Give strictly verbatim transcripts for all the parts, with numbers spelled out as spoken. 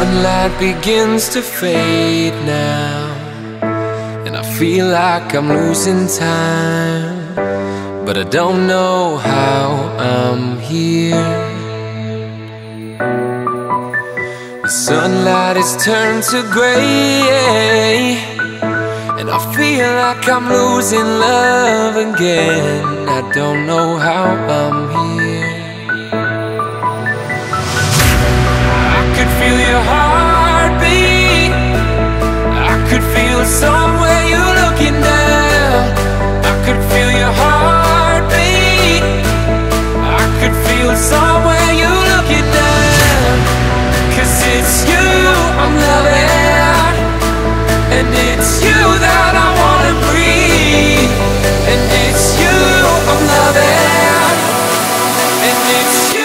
sunlight begins to fade now, and I feel like I'm losing time, but I don't know how I'm here. The sunlight has turned to gray, and I feel like I'm losing love again. I don't know how I'm here. I could feel your heartbeat, I could feel somewhere you're looking down. I could feel your heartbeat, I could feel somewhere you're looking down. Cause it's you I'm loving, and it's you that I wanna breathe, and it's you I'm loving, and it's you.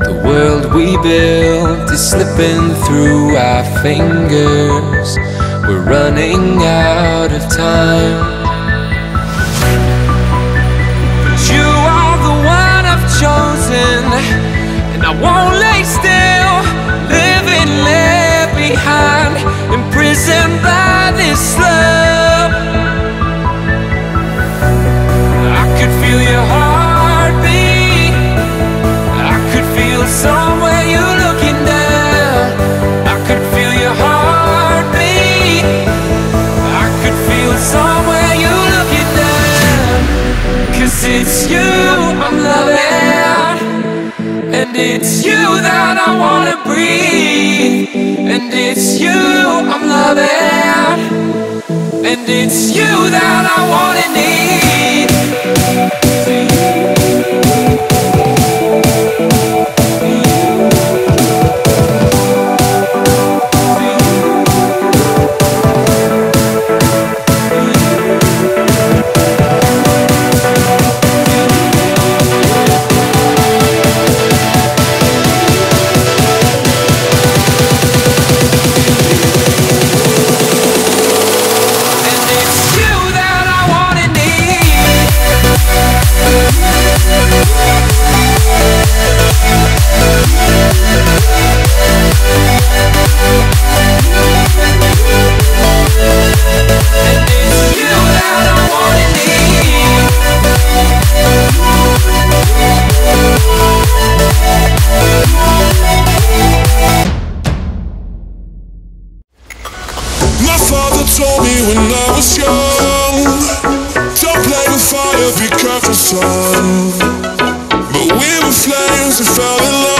But we were flames and fell in love.